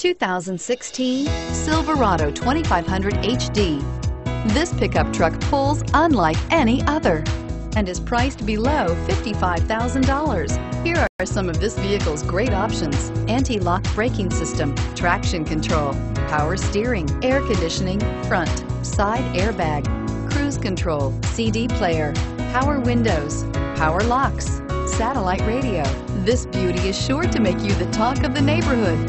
2016 Silverado 2500 HD. This pickup truck pulls unlike any other and is priced below $55,000. Here are some of this vehicle's great options: anti-lock braking system, traction control, power steering, air conditioning, front, side airbag, cruise control, CD player, power windows, power locks, satellite radio. This beauty is sure to make you the talk of the neighborhood,